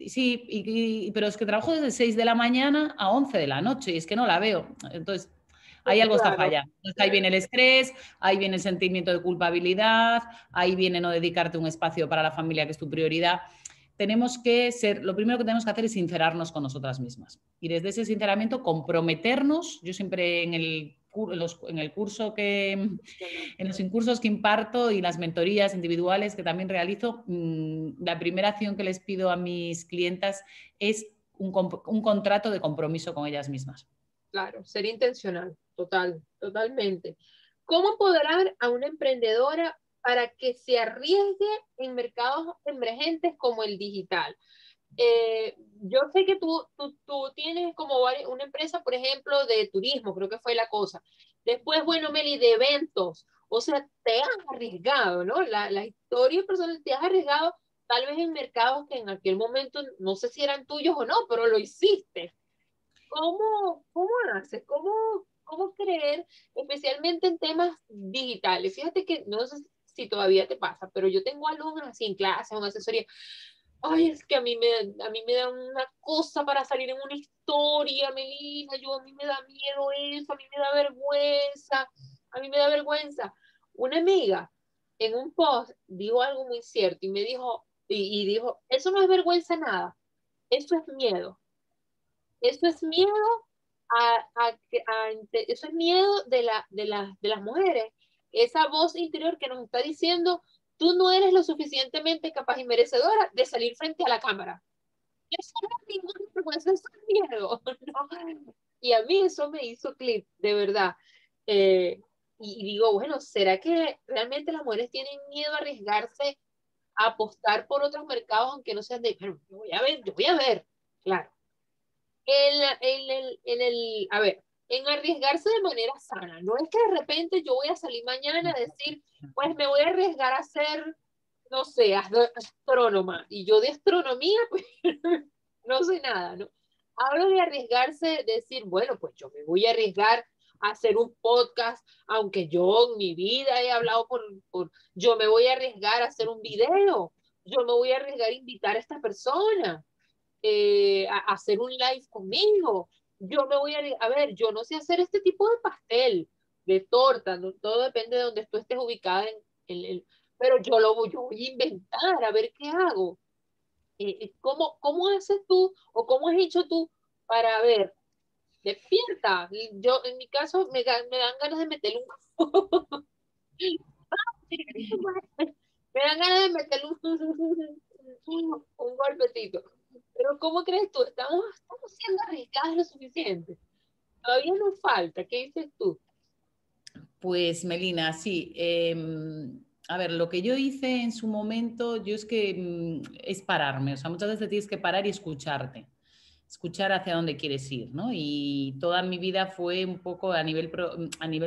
pero es que trabajo desde 6 de la mañana a 11 de la noche y es que no la veo. Entonces, ahí algo está fallando. Entonces, ahí viene el estrés, ahí viene el sentimiento de culpabilidad, ahí viene no dedicarte un espacio para la familia, que es tu prioridad. Lo primero que tenemos que hacer es sincerarnos con nosotras mismas. Y desde ese sinceramiento, comprometernos. Yo siempre en los cursos que imparto y las mentorías individuales que también realizo, la primera acción que les pido a mis clientas es un contrato de compromiso con ellas mismas. Claro, ser intencional, totalmente. ¿Cómo empoderar a una emprendedora para que se arriesgue en mercados emergentes como el digital? Yo sé que tú tienes como una empresa, por ejemplo, de turismo, creo que fue la cosa. Después, bueno, Meli, de eventos. O sea, te has arriesgado, ¿no? La historia personal, te has arriesgado tal vez en mercados que en aquel momento no sé si eran tuyos o no, pero lo hiciste. ¿Cómo haces? ¿Cómo creer? Especialmente en temas digitales. Fíjate que no sé si todavía te pasa, pero yo tengo alumnos así en clases, en asesoría. Ay, es que a mí me da una cosa para salir en una historia, Melina, a mí me da miedo eso, a mí me da vergüenza, Una amiga en un post dijo algo muy cierto y me dijo, dijo, eso no es vergüenza nada, eso es miedo. Eso es miedo eso es miedo de las mujeres, esa voz interior que nos está diciendo: tú no eres lo suficientemente capaz y merecedora de salir frente a la cámara. Eso no es ninguna vergüenza, eso es miedo, ¿no? Y a mí eso me hizo clic, de verdad. Y digo, bueno, ¿será que realmente las mujeres tienen miedo a arriesgarse a apostar por otros mercados, aunque no sean de, bueno, yo voy a ver, claro. En arriesgarse de manera sana. No es que de repente yo voy a salir mañana a decir, pues me voy a arriesgar a ser, no sé, astrónoma. Y yo de astronomía, pues no sé nada, ¿no? Hablo de arriesgarse, decir, bueno, pues yo me voy a arriesgar a hacer un podcast, aunque yo en mi vida he hablado yo me voy a arriesgar a hacer un video, yo me voy a arriesgar a invitar a esta persona, a hacer un live conmigo. Yo me voy a ver, yo no sé hacer este tipo de pastel, de torta, ¿no? Todo depende de donde tú estés ubicada, pero yo voy a inventar, a ver qué hago. ¿Cómo haces tú, o cómo has hecho tú para ver? Despierta. Yo, en mi caso, me dan ganas de meterle un... me dan ganas de meterle un golpecito. Pero ¿cómo crees tú? ¿Estamos siendo arriesgadas lo suficiente? Todavía nos falta. ¿Qué dices tú? Pues, Melina, sí. A ver, lo que yo hice en su momento, es pararme. O sea, muchas veces tienes que parar y escucharte. Escuchar hacia dónde quieres ir, ¿no? Y toda mi vida fue un poco a nivel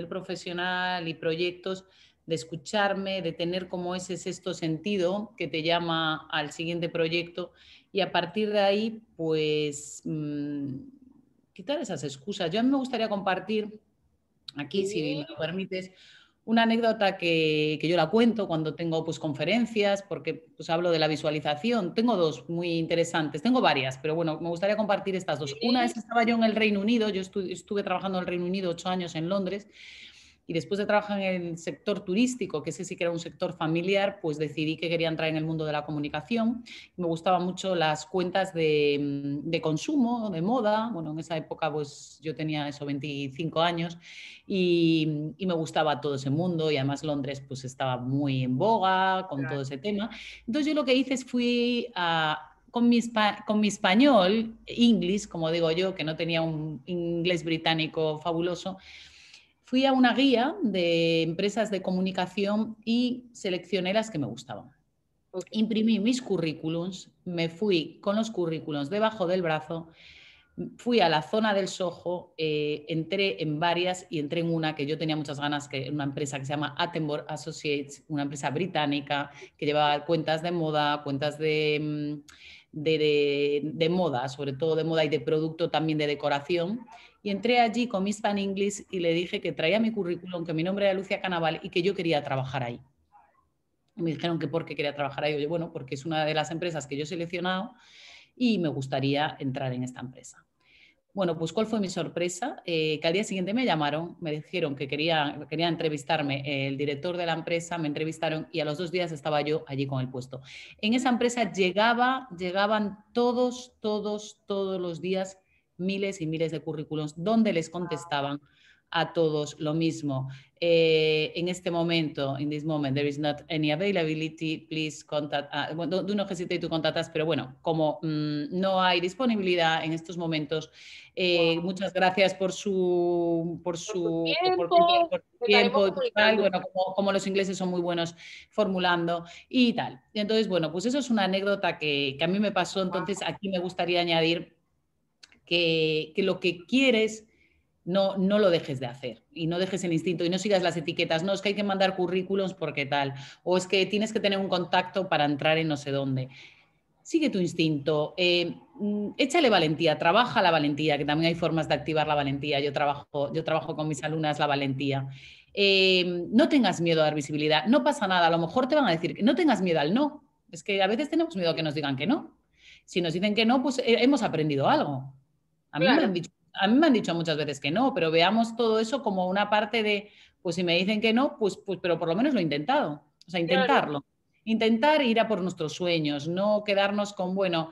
profesional y proyectos, de escucharme, de tener como ese sexto sentido que te llama al siguiente proyecto, y a partir de ahí, pues, quitar esas excusas. Yo a mí me gustaría compartir aquí, si me lo permites, una anécdota que yo la cuento cuando tengo, pues, conferencias, porque, pues, hablo de la visualización. Tengo dos muy interesantes, tengo varias, pero bueno, me gustaría compartir estas dos. Una es, estaba yo en el Reino Unido, yo estuve trabajando en el Reino Unido 8 años en Londres, y después de trabajar en el sector turístico, que ese sí que era un sector familiar, pues decidí que quería entrar en el mundo de la comunicación. Me gustaban mucho las cuentas de consumo, de moda. Bueno, en esa época, pues yo tenía 25 años y me gustaba todo ese mundo, y además Londres pues estaba muy en boga con todo ese tema. Entonces yo lo que hice fui a con mi español, inglés, como digo yo, que no tenía un inglés británico fabuloso, fui a una guía de empresas de comunicación y seleccioné las que me gustaban. Okay. Imprimí mis currículums, me fui con los currículums debajo del brazo, fui a la zona del Soho, entré en varias y entré en una que yo tenía muchas ganas, que una empresa que se llama Attenborough Associates, una empresa británica que llevaba cuentas de moda, cuentas de moda, sobre todo de moda y de producto también de decoración. Y entré allí con mi Span English y le dije que traía mi currículum, que mi nombre era Lucía Canabal y que yo quería trabajar ahí. Me dijeron que por qué quería trabajar ahí. Oye, bueno, porque es una de las empresas que yo he seleccionado y me gustaría entrar en esta empresa. Bueno, pues ¿cuál fue mi sorpresa? Que al día siguiente me llamaron, me dijeron que quería entrevistarme el director de la empresa, me entrevistaron y a los 2 días estaba yo allí con el puesto. En esa empresa llegaban todos los días miles y miles de currículums donde les contestaban a todos lo mismo. En este momento, in this moment, there is not any availability, please contact, bueno, do not hesitate to contact us, pero bueno, como no hay disponibilidad en estos momentos, wow. Muchas gracias por su tiempo y tal, bueno, como los ingleses son muy buenos formulando y tal. Y entonces, bueno, pues eso es una anécdota que a mí me pasó, entonces wow. Aquí me gustaría añadir que lo que quieres no lo dejes de hacer y no dejes el instinto y no sigas las etiquetas. No, es que hay que mandar currículums porque tal, o es que tienes que tener un contacto para entrar en no sé dónde. Sigue tu instinto, échale valentía, trabaja la valentía, que también hay formas de activar la valentía. Yo trabajo con mis alumnas la valentía. No tengas miedo a dar visibilidad, no pasa nada. A lo mejor te van a decir que no tengas miedo al no. Es que a veces tenemos miedo a que nos digan que no. Si nos dicen que no, pues hemos aprendido algo. A mí claro. A mí me han dicho muchas veces que no, pero veamos todo eso como una parte de, pues si me dicen que no, pues pero por lo menos lo he intentado. O sea, intentarlo. Claro. Intentar ir a por nuestros sueños, no quedarnos con, bueno,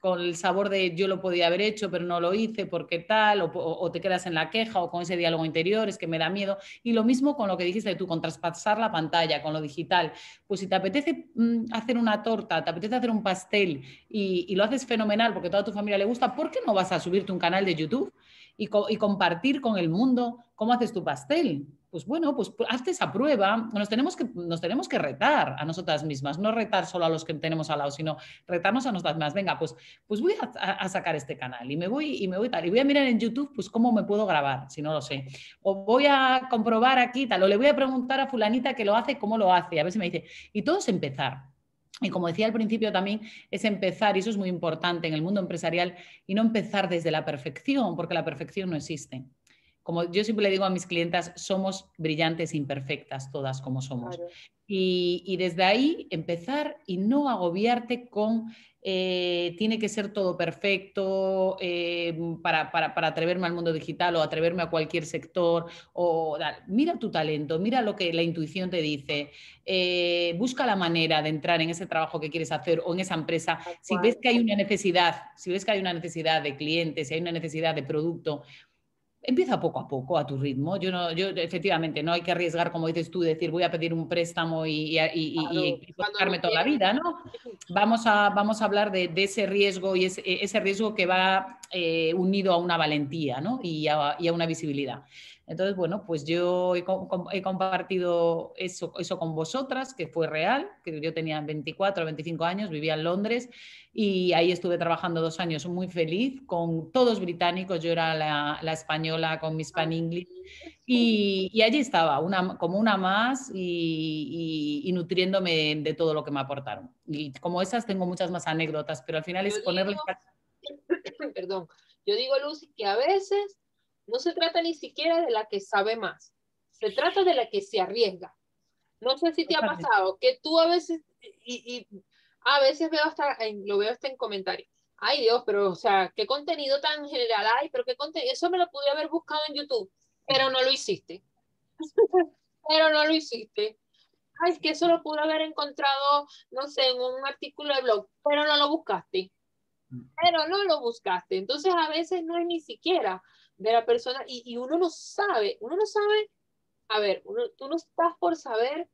con el sabor de yo lo podía haber hecho, pero no lo hice, porque tal, o te quedas en la queja, o con ese diálogo interior, es que me da miedo. Y lo mismo con lo que dijiste tú, con traspasar la pantalla, con lo digital. Pues si te apetece hacer una torta, te apetece hacer un pastel, y lo haces fenomenal porque toda tu familia le gusta, ¿por qué no vas a subirte un canal de YouTube y compartir con el mundo cómo haces tu pastel? Pues bueno, pues hazte esa prueba. Nos tenemos que retar a nosotras mismas, no retar solo a los que tenemos al lado, sino retarnos a nosotras mismas. Venga, pues voy a sacar este canal y me voy tal, y voy a mirar en YouTube pues cómo me puedo grabar, si no lo sé, o voy a comprobar aquí tal, o le voy a preguntar a fulanita que lo hace, cómo lo hace, a ver si me dice. Y todo es empezar. Y como decía al principio también, es empezar, y eso es muy importante en el mundo empresarial, y no empezar desde la perfección, porque la perfección no existe. Como yo siempre le digo a mis clientas, somos brillantes imperfectas, todas como somos. Claro. Y desde ahí empezar y no agobiarte con tiene que ser todo perfecto para atreverme al mundo digital o atreverme a cualquier sector. Mira tu talento, mira lo que la intuición te dice, busca la manera de entrar en ese trabajo que quieres hacer o en esa empresa. Si ves que hay una necesidad, si ves que hay una necesidad de clientes, si hay una necesidad de producto, empieza poco a poco, a tu ritmo. Yo efectivamente, no hay que arriesgar, como dices tú, decir voy a pedir un préstamo y buscarme toda la vida, ¿no? Vamos a hablar de ese riesgo, y ese riesgo que va unido a una valentía, ¿no? y a una visibilidad. Entonces, bueno, pues yo he compartido eso con vosotras, que fue real, que yo tenía 24 o 25 años, vivía en Londres y ahí estuve trabajando 2 años muy feliz, con todos británicos. Yo era la española con mi Span English y allí estaba, como una más y nutriéndome de todo lo que me aportaron. Y como esas tengo muchas más anécdotas, pero al final es ponerle... Perdón, yo digo, Lucy, que a veces... No se trata ni siquiera de la que sabe más. Se trata de la que se arriesga. No sé si te ha pasado que tú a veces, y a veces lo veo hasta en comentarios. Ay Dios, pero o sea, qué contenido tan general hay, pero qué contenido. Eso me lo pude haber buscado en YouTube, pero no lo hiciste. Pero no lo hiciste. Ay, es que eso lo pude haber encontrado, no sé, en un artículo de blog, pero no lo buscaste. Pero no lo buscaste. Entonces a veces no es ni siquiera de la persona, y uno no sabe, a ver, tú no estás por saber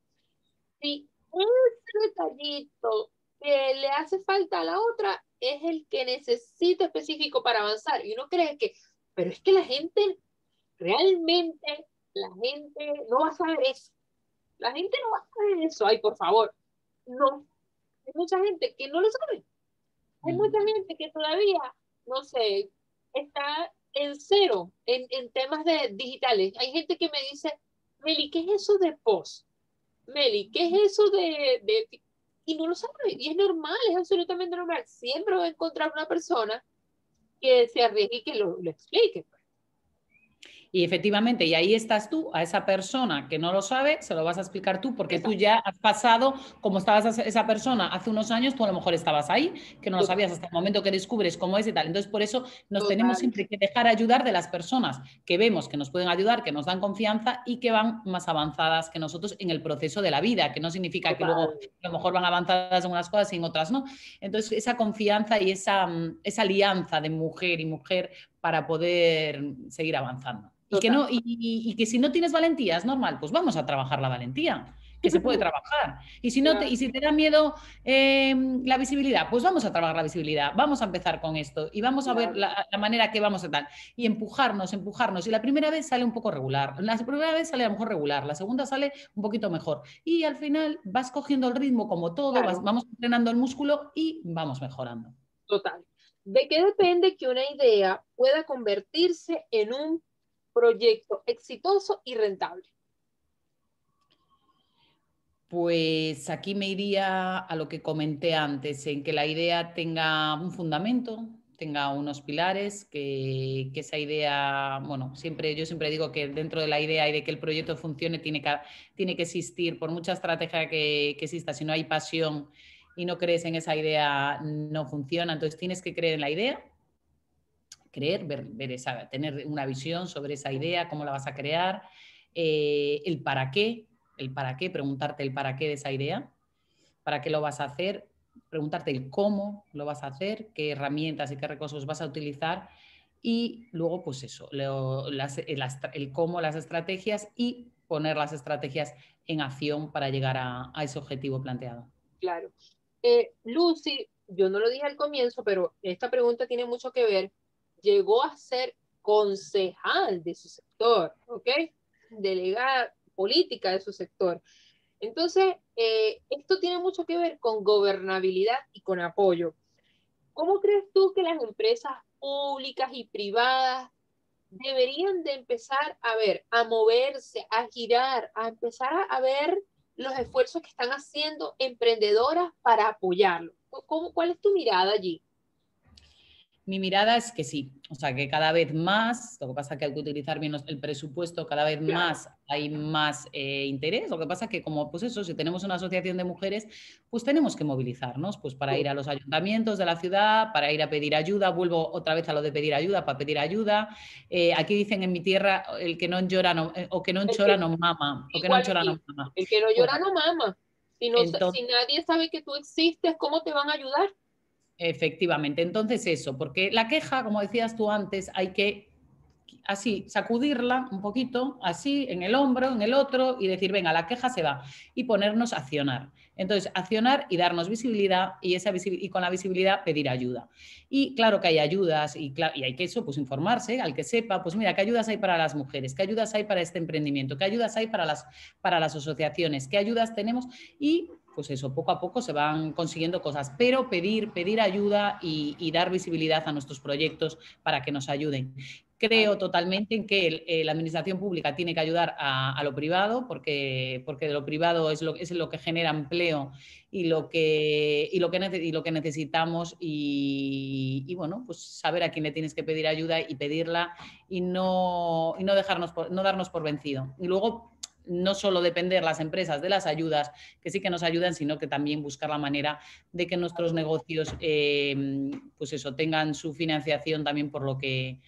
si ese detallito, que le hace falta a la otra es el que necesita específico para avanzar. Y uno cree que, pero es que la gente, realmente, la gente no va a saber eso. La gente no va a saber eso. Ay, por favor. No. Hay mucha gente que no lo sabe. Hay mucha gente que todavía, no sé, está en cero en temas de digitales. Hay gente que me dice, Meli, ¿qué es eso de post? Meli, ¿qué es eso de y no lo sabe, y es normal, es absolutamente normal. Siempre va a encontrar una persona que se arriesgue y que lo explique. Y efectivamente, y ahí estás tú, a esa persona que no lo sabe, se lo vas a explicar tú, porque exacto, tú ya has pasado, como estabas esa persona hace unos años, tú a lo mejor estabas ahí, que no lo sabías hasta el momento que descubres cómo es y tal. Entonces, por eso nos tenemos siempre que dejar ayudar de las personas que vemos que nos pueden ayudar, que nos dan confianza y que van más avanzadas que nosotros en el proceso de la vida, que no significa que luego a lo mejor van avanzadas en unas cosas y en otras no. Entonces, esa confianza y esa alianza de mujer y mujer para poder seguir avanzando. Y que si no tienes valentía, es normal, pues vamos a trabajar la valentía, que se puede trabajar. Y si, si te da miedo la visibilidad, pues vamos a trabajar la visibilidad, vamos a empezar con esto y vamos a ver la manera que vamos a tal. Y empujarnos. Y la primera vez sale un poco regular, la primera vez sale a lo mejor regular, la segunda sale un poquito mejor. Y al final vas cogiendo el ritmo como todo, vamos entrenando el músculo y vamos mejorando. Total. ¿De qué depende que una idea pueda convertirse en un proyecto exitoso y rentable? Pues aquí me iría a lo que comenté antes, en que la idea tenga un fundamento, tenga unos pilares, que esa idea, bueno, yo siempre digo que dentro de la idea y de que el proyecto funcione tiene que existir, por mucha estrategia que exista, si no hay pasión y no crees en esa idea, no funciona. Entonces tienes que creer en la idea, tener una visión sobre esa idea, cómo la vas a crear, el para qué, preguntarte el para qué de esa idea, para qué lo vas a hacer, preguntarte el cómo lo vas a hacer, qué herramientas y qué recursos vas a utilizar y luego pues eso, el cómo, las estrategias y poner las estrategias en acción para llegar a ese objetivo planteado. Claro. Lucy, yo no lo dije al comienzo, pero esta pregunta tiene mucho que ver. Llegó a ser concejal de su sector, ¿ok? Delegada política de su sector. Entonces, esto tiene mucho que ver con gobernabilidad y con apoyo. ¿Cómo crees tú que las empresas públicas y privadas deberían de empezar a moverse, a girar, a empezar a ver los esfuerzos que están haciendo emprendedoras para apoyarlo? ¿Cuál es tu mirada allí? Mi mirada es que sí, o sea que cada vez más, lo que pasa es que hay que utilizar bien el presupuesto, cada vez más hay más interés, lo que pasa es que como pues eso, si tenemos una asociación de mujeres, pues tenemos que movilizarnos pues para ir a los ayuntamientos de la ciudad, para ir a pedir ayuda, vuelvo otra vez a lo de pedir ayuda, para pedir ayuda, aquí dicen en mi tierra, el que no llora no, o que no llora no mama, o que no llora no mama. El que no llora no mama, si nadie sabe que tú existes, ¿cómo te van a ayudar? Efectivamente, entonces eso, porque la queja, como decías tú antes, hay que así sacudirla un poquito, así en el hombro, en el otro y decir, venga, la queja se va y ponernos a accionar. Entonces, accionar y darnos visibilidad y con la visibilidad pedir ayuda. Y claro que hay ayudas y hay que eso, pues informarse, al que sepa, pues mira, ¿qué ayudas hay para las mujeres? ¿Qué ayudas hay para este emprendimiento? ¿Qué ayudas hay para las asociaciones? ¿Qué ayudas tenemos? Y pues eso, poco a poco se van consiguiendo cosas, pero pedir ayuda y dar visibilidad a nuestros proyectos para que nos ayuden. Creo totalmente en que la administración pública tiene que ayudar a lo privado, porque de lo privado es lo que genera empleo y lo que necesitamos y bueno, pues saber a quién le tienes que pedir ayuda y pedirla y no darnos por vencido. Y luego no solo depender las empresas de las ayudas, que sí que nos ayudan, sino que también buscar la manera de que nuestros negocios pues eso, tengan su financiación también por lo que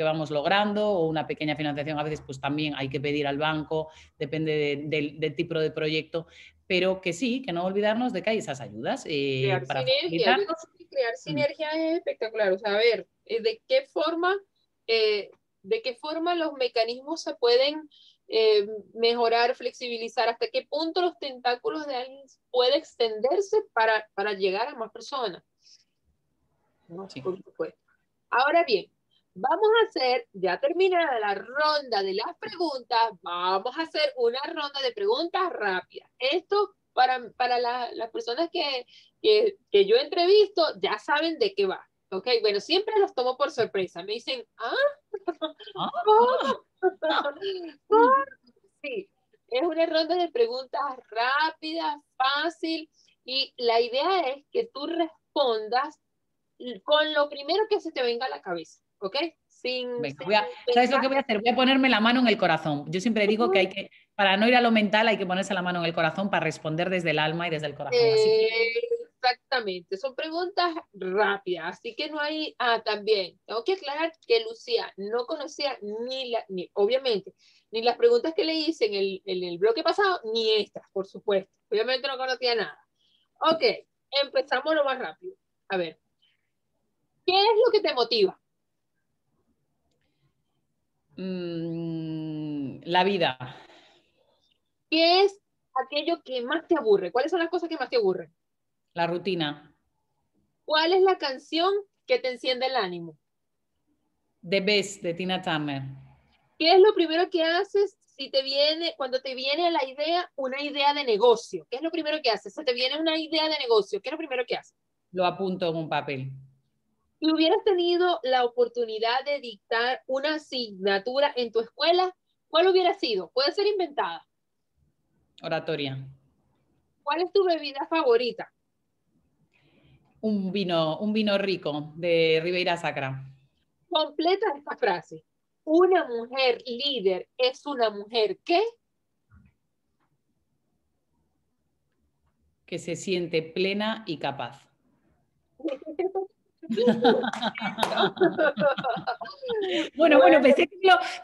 vamos logrando, o una pequeña financiación a veces pues también hay que pedir al banco, depende del tipo de proyecto, pero que sí, que no olvidarnos de que hay esas ayudas. Crear sinergia es espectacular, o sea, a ver, ¿de qué forma los mecanismos se pueden mejorar, flexibilizar, hasta qué punto los tentáculos de alguien puede extenderse para llegar a más personas. No, sí. Por supuesto. Ahora bien, vamos a hacer, ya terminada la ronda de las preguntas, vamos a hacer una ronda de preguntas rápidas. Esto para las personas que yo entrevisto ya saben de qué va. Ok, bueno, siempre los tomo por sorpresa. Me dicen, sí, es una ronda de preguntas rápida, fácil, y la idea es que tú respondas con lo primero que se te venga a la cabeza, ¿ok? ¿Sabes lo que voy a hacer? Voy a ponerme la mano en el corazón. Yo siempre digo que hay que, para no ir a lo mental, hay que ponerse la mano en el corazón para responder desde el alma y desde el corazón. Exactamente, son preguntas rápidas, así que no hay... también, tengo que aclarar que Lucía no conocía ni las preguntas que le hice en el bloque pasado, ni estas, por supuesto. Obviamente no conocía nada. Ok, empezamos lo más rápido. A ver, ¿qué es lo que te motiva? La vida. ¿Qué es aquello que más te aburre? ¿Cuáles son las cosas que más te aburren? La rutina. ¿Cuál es la canción que te enciende el ánimo? The Best, de Tina Turner. ¿Qué es lo primero que haces cuando te viene la idea, una idea de negocio? ¿Qué es lo primero que haces? Se te viene una idea de negocio. ¿Qué es lo primero que haces? Lo apunto en un papel. Si hubieras tenido la oportunidad de dictar una asignatura en tu escuela, ¿cuál hubiera sido? Puede ser inventada. Oratoria. ¿Cuál es tu bebida favorita? Un vino rico, de Ribeira Sacra. Completa esta frase. Una mujer líder es una mujer ¿qué? Que se siente plena y capaz. Bueno,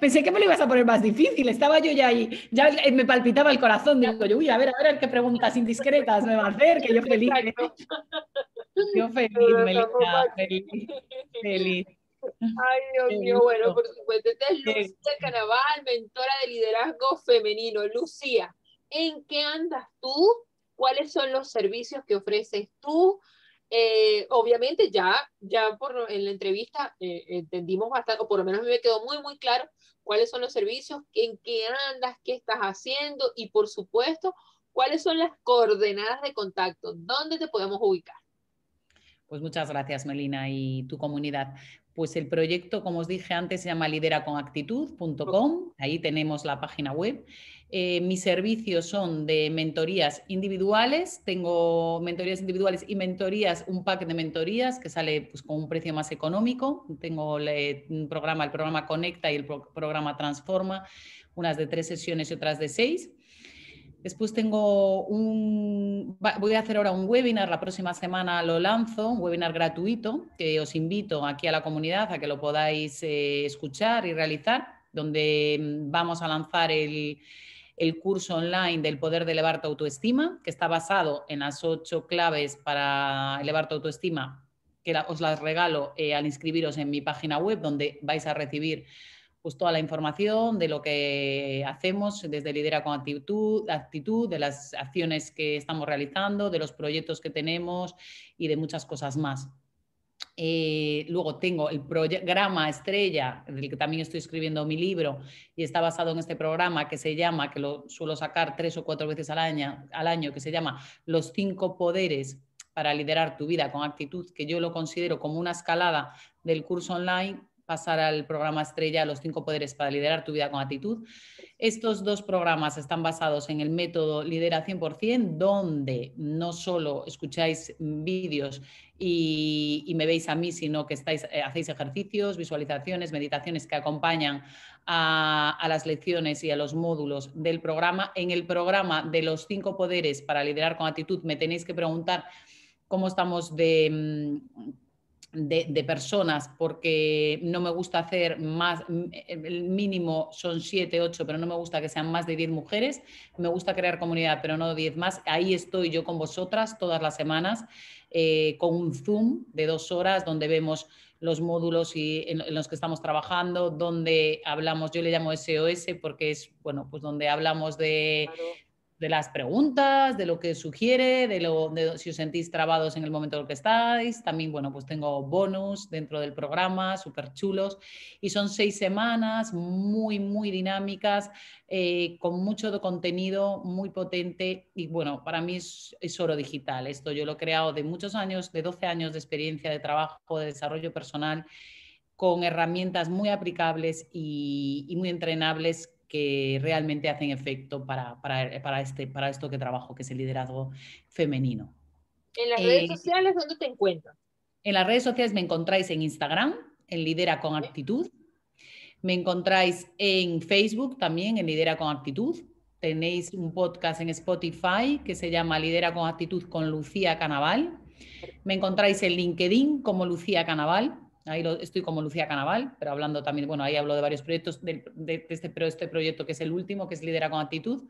pensé que me lo ibas a poner más difícil. Estaba yo ya ahí, ya me palpitaba el corazón. Digo yo, uy, a ver qué preguntas indiscretas me va a hacer, que yo feliz. Yo feliz. Ay, Dios mío, bueno, por supuesto. Esta es Lucía Canabal, mentora de liderazgo femenino. Lucía, ¿en qué andas tú? ¿Cuáles son los servicios que ofreces tú? Obviamente ya en la entrevista entendimos bastante, o por lo menos a mí me quedó muy, muy claro cuáles son los servicios, en qué andas, qué estás haciendo y, por supuesto, cuáles son las coordenadas de contacto, dónde te podemos ubicar. Pues muchas gracias, Melina, y tu comunidad. Pues el proyecto, como os dije antes, se llama lideraconactitud.com. Ahí tenemos la página web. Mis servicios son de mentorías individuales. Tengo mentorías individuales y mentorías, un pack de mentorías que sale pues, con un precio más económico. Tengo el programa Conecta y el programa Transforma, unas de 3 sesiones y otras de 6. Después voy a hacer ahora un webinar, la próxima semana lo lanzo, un webinar gratuito que os invito aquí a la comunidad a que lo podáis escuchar y realizar, donde vamos a lanzar el curso online del poder de elevar tu autoestima, que está basado en las 8 claves para elevar tu autoestima, que os las regalo al inscribiros en mi página web, donde vais a recibir pues toda la información de lo que hacemos desde Lidera con Actitud, de las acciones que estamos realizando, de los proyectos que tenemos y de muchas cosas más. Luego tengo el programa estrella, del que también estoy escribiendo mi libro y está basado en este programa que se llama, que lo suelo sacar 3 o 4 veces al año, que se llama Los 5 poderes para liderar tu vida con actitud, que yo lo considero como una escalada del curso online, pasar al programa estrella, los 5 poderes para liderar tu vida con actitud. Estos 2 programas están basados en el método Lidera 100%, donde no solo escucháis vídeos y me veis a mí, sino que hacéis ejercicios, visualizaciones, meditaciones que acompañan a las lecciones y a los módulos del programa. En el programa de los 5 poderes para liderar con actitud me tenéis que preguntar cómo estamos de personas, porque no me gusta hacer más, el mínimo son 7, 8, pero no me gusta que sean más de 10 mujeres, me gusta crear comunidad, pero no 10 más. Ahí estoy yo con vosotras todas las semanas, con un Zoom de 2 horas donde vemos los módulos en los que estamos trabajando, donde hablamos, yo le llamo SOS porque es, bueno, pues donde hablamos de... Claro. De las preguntas, de lo que sugiere, de si os sentís trabados en el momento en el que estáis. También, bueno, pues tengo bonus dentro del programa, súper chulos. Y son 6 semanas muy, muy dinámicas, con mucho contenido, muy potente. Y bueno, para mí es oro digital. Esto yo lo he creado de muchos años, de 12 años de experiencia, de trabajo, de desarrollo personal, con herramientas muy aplicables y muy entrenables, que realmente hacen efecto para esto que trabajo, que es el liderazgo femenino. ¿En las redes sociales dónde te encuentras? En las redes sociales me encontráis en Instagram, en Lidera con Actitud. Me encontráis en Facebook también, en Lidera con Actitud. Tenéis un podcast en Spotify que se llama Lidera con Actitud con Lucía Canabal. Me encontráis en LinkedIn como Lucía Canabal. Ahí estoy como Lucía Canabal, pero hablando también, bueno, ahí hablo de varios proyectos, de este proyecto que es el último, que es Lidera con Actitud.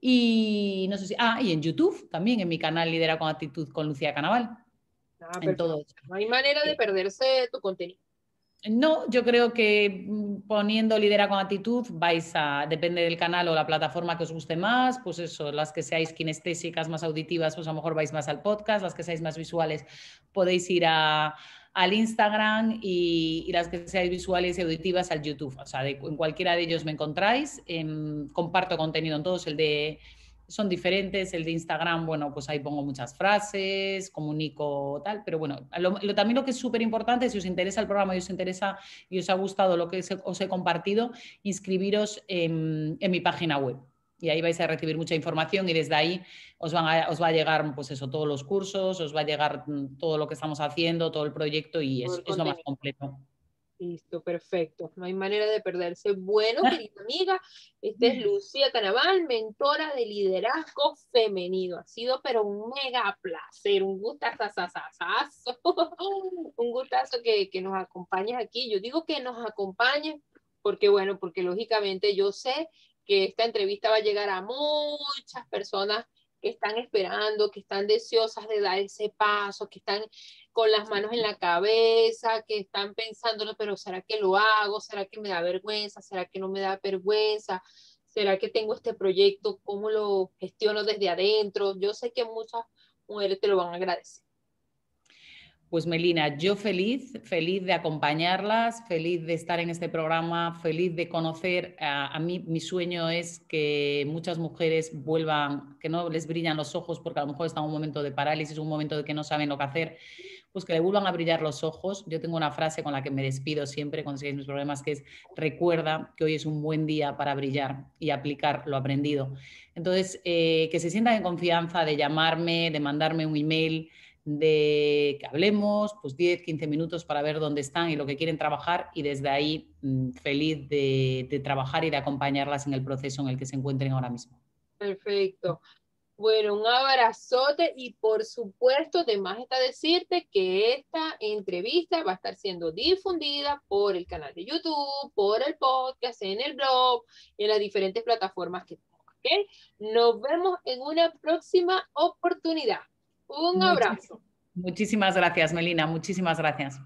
Y no sé si... Ah, y en YouTube también, en mi canal Lidera con Actitud con Lucía Canabal. Ah, en todo eso. No hay manera de perderse tu contenido. No, yo creo que poniendo Lidera con Actitud vais a, depende del canal o la plataforma que os guste más, pues eso, las que seáis kinestésicas, más auditivas, pues a lo mejor vais más al podcast, las que seáis más visuales podéis ir al Instagram y las que seáis visuales y auditivas al YouTube. O sea, en cualquiera de ellos me encontráis. Comparto contenido en todos. Son diferentes. El de Instagram, bueno, pues ahí pongo muchas frases, comunico tal, pero bueno, también lo que es súper importante, si os interesa el programa y os interesa y os ha gustado lo que os he compartido, inscribiros en mi página web. Y ahí vais a recibir mucha información y desde ahí os va a llegar, pues eso, todos los cursos, os va a llegar todo lo que estamos haciendo, todo el proyecto y es lo más completo. Listo, perfecto. No hay manera de perderse. Bueno, querida amiga, esta es Lucía Canabal, mentora de liderazgo femenino. Ha sido pero un mega placer, un gustazo, un gustazo que nos acompañes aquí. Yo digo que nos acompañes porque, bueno, porque lógicamente yo sé que esta entrevista va a llegar a muchas personas que están esperando, que están deseosas de dar ese paso, que están con las manos en la cabeza, que están pensándolo, pero ¿será que lo hago? ¿Será que me da vergüenza? ¿Será que no me da vergüenza? ¿Será que tengo este proyecto? ¿Cómo lo gestiono desde adentro? Yo sé que muchas mujeres te lo van a agradecer. Pues Melina, yo feliz de acompañarlas, feliz de estar en este programa, feliz de conocer. A mí mi sueño es que muchas mujeres vuelvan, que no les brillan los ojos porque a lo mejor están en un momento de parálisis, un momento de que no saben lo que hacer, pues que le vuelvan a brillar los ojos. Yo tengo una frase con la que me despido siempre cuando sigáis mis problemas, que es: recuerda que hoy es un buen día para brillar y aplicar lo aprendido. Entonces, que se sientan en confianza de llamarme, de mandarme un email, de que hablemos pues 10, 15 minutos para ver dónde están y lo que quieren trabajar, y desde ahí feliz de trabajar y de acompañarlas en el proceso en el que se encuentren ahora mismo. Perfecto. Bueno, un abrazote y por supuesto, además está decirte que esta entrevista va a estar siendo difundida por el canal de YouTube, por el podcast, en el blog, en las diferentes plataformas que tengo, ¿okay? Nos vemos en una próxima oportunidad. Un abrazo. Muchísimas gracias, Melina. Muchísimas gracias.